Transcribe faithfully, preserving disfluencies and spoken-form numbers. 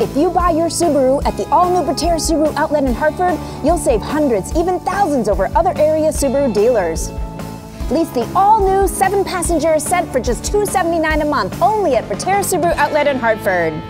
If you buy your Subaru at the all-new Bertera Subaru Outlet in Hartford, you'll save hundreds, even thousands over other area Subaru dealers. Lease the all-new seven passenger Ascent for just two hundred seventy-nine dollars a month, only at Bertera Subaru Outlet in Hartford.